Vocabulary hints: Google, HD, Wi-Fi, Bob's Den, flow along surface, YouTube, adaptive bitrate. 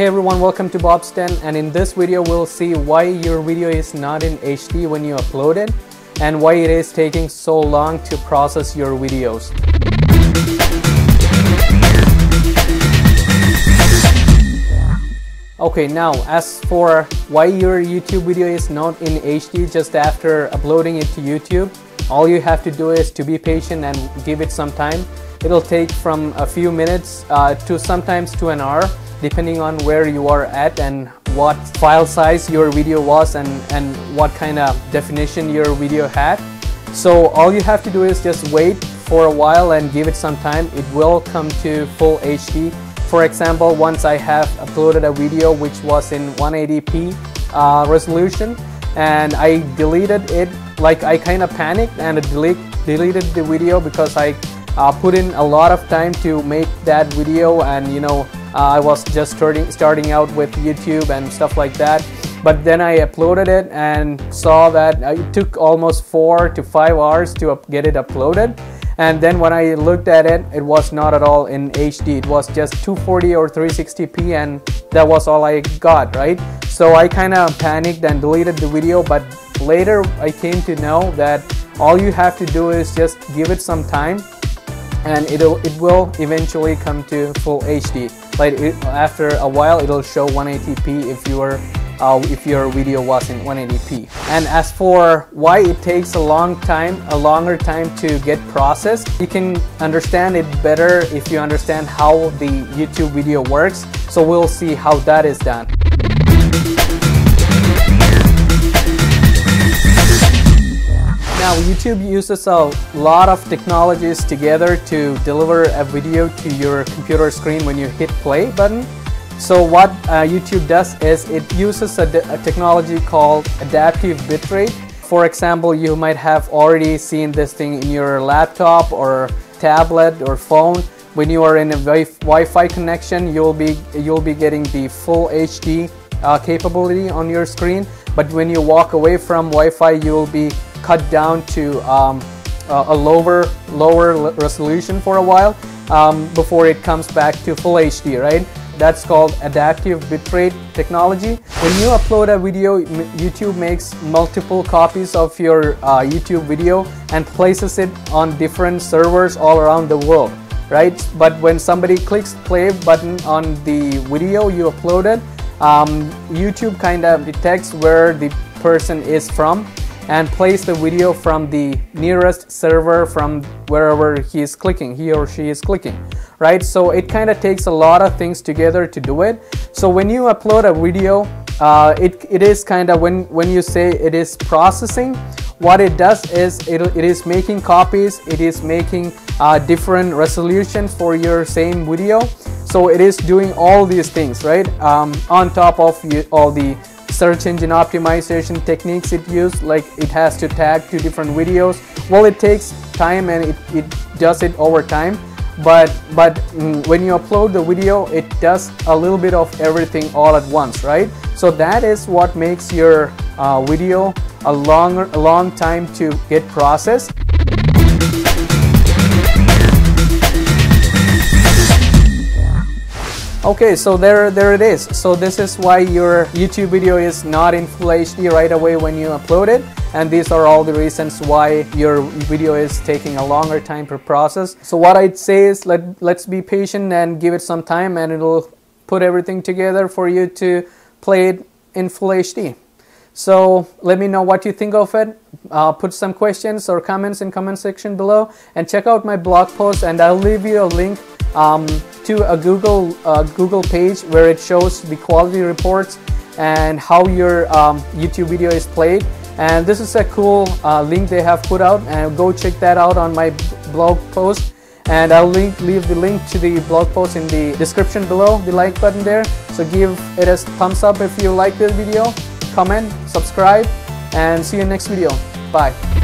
Hey everyone, welcome to Bob's Den, and in this video we'll see why your video is not in HD when you upload it and why it is taking so long to process your videos. Okay, now as for why your YouTube video is not in HD just after uploading it to YouTube, all you have to do is to be patient and give it some time. It'll take from a few minutes to sometimes to an hour, depending on where you are at and what file size your video was and what kind of definition your video had. So all you have to do is just wait for a while and give it some time. It will come to full HD. For example, once I have uploaded a video which was in 180p resolution, and I deleted it, like I kind of panicked and deleted the video because I put in a lot of time to make that video, and you know, I was just starting out with YouTube and stuff like that. But then I uploaded it and saw that it took almost 4 to 5 hours to get it uploaded. And then when I looked at it, it was not at all in HD. It was just 240 or 360p, and that was all I got, right? So I kind of panicked and deleted the video, but later I came to know that all you have to do is just give it some time, and it will eventually come to full HD. Like after a while, it'll show 180p if your video was in 180p. And as for why it takes a longer time to get processed, you can understand it better if you understand how the YouTube video works. So we'll see how that is done. Now, YouTube uses a lot of technologies together to deliver a video to your computer screen when you hit play button. So what YouTube does is it uses a technology called adaptive bitrate. For example, you might have already seen this thing in your laptop or tablet or phone. When you are in a Wi-Fi connection, you'll be getting the full HD capability on your screen. But when you walk away from Wi-Fi, you'll be cut down to a lower resolution for a while before it comes back to full HD, right? That's called adaptive bitrate technology. When you upload a video, YouTube makes multiple copies of your YouTube video and places it on different servers all around the world, right? But when somebody clicks play button on the video you uploaded, YouTube kind of detects where the person is from and plays the video from the nearest server from wherever he or she is clicking, right? So it kind of takes a lot of things together to do it. So when you upload a video, it is kind of, when you say it is processing, what it does is it is making copies, it is making different resolutions for your same video. So it is doing all these things, right? On top of all the search engine optimization techniques it used, like it has to tag 2 different videos. Well, it takes time and it does it over time, but when you upload the video, it does a little bit of everything all at once, right? So that is what makes your video a long time to get processed. Okay, so there it is. So this is why your YouTube video is not in full HD right away when you upload it, and these are all the reasons why your video is taking a longer time to process. So what I'd say is let's be patient and give it some time, and it'll put everything together for you to play it in full HD. So let me know what you think of it. Put some questions or comments in comment section below, and check out my blog post, and I'll leave you a link to a Google page where it shows the quality reports and how your YouTube video is played. And this is a cool link they have put out, and go check that out on my blog post, and I'll leave the link to the blog post in the description below, the like button there. So give it a thumbs up if you like this video, comment, subscribe, and see you in the next video. Bye.